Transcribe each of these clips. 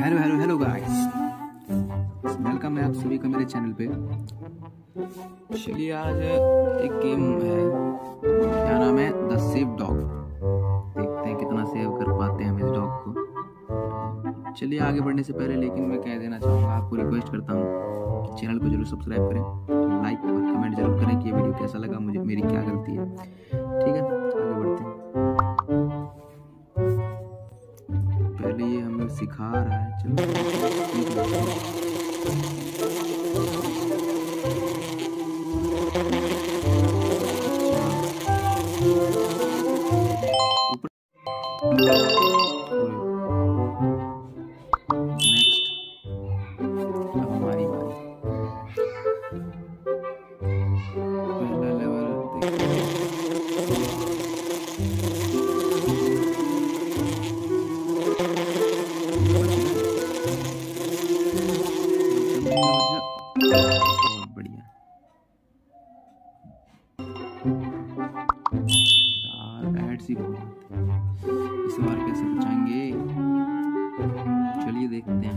Hello hello hello guys, welcome है आप सभी का मेरे चैनल पे। चलिए आज एक गेम है, क्या नाम है द सेव डॉग। देखते हैं कितना सेव कर पाते हैं हम इस डॉग को। चलिए आगे बढ़ने से पहले लेकिन मैं कह देना चाहूँगा, आपको रिक्वेस्ट करता हूँ कि चैनल को जरूर सब्सक्राइब करें, लाइक और कमेंट जरूर करें कि ये वीडियो कैसा लगा, मुझे मेरी क्या गलती है। ठीक है, आगे बढ़ते हैं। पहले ये हमें सिखा रहा है, चलो ऊपर नेक्स्ट हमारी बारी। पहला लेवल बहुत बढ़िया यार, ऐड सी इस बार कैसे बचाएंगे। चलिए देखते हैं।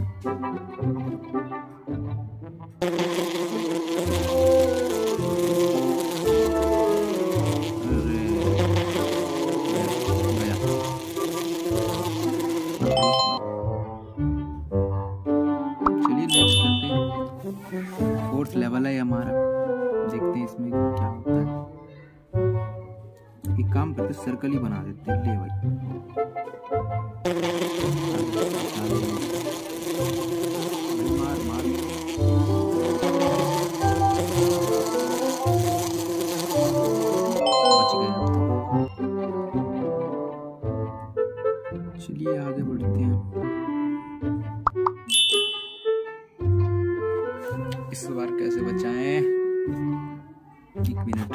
फोर्थ लेवल है हमारा, देखते हैं इसमें क्या होता है। एक काम करते, सर्कल ही बना देते हैं। ले भाई मार मार, बच गए हम। चलिए आगे बढ़ते हैं, इस बार कैसे बचाएं। एक मिनट,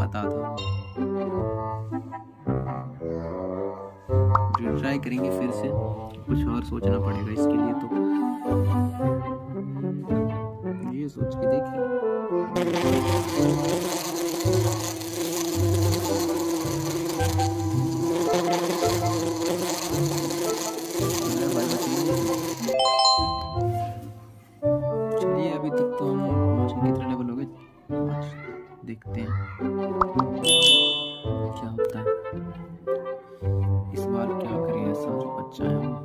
पता था। ट्राई करेंगे फिर से, कुछ और सोचना पड़ेगा इसके लिए। तो सोच के देखिए, चलिए अभी तक तो हम कितने लेवल हो गए, देखते हैं क्या होता है इस बार। क्या करें, ऐसा जो बच्चा है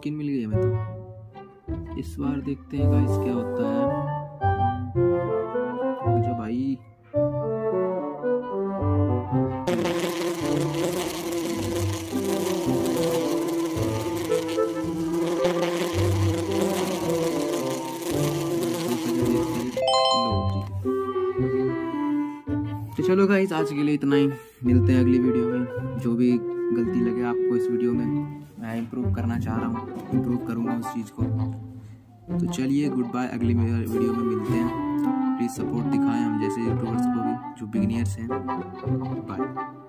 स्किन मिल गई हमें तो। इस बार देखते हैं गाइस क्या होता है। जो भाई तो चलो गाइस, आज के लिए इतना ही। मिलते हैं अगली वीडियो में। जो भी गलती लगे आपको इस वीडियो में, मैं इम्प्रूव करना चाह रहा हूँ, इम्प्रूव करूँगा उस चीज़ को। तो चलिए गुड बाय, अगली वीडियो में मिलते हैं। प्लीज़ सपोर्ट दिखाएं हम जैसे यूट्यूबर्स को भी, जो बिगिनियर्स हैं। बाय।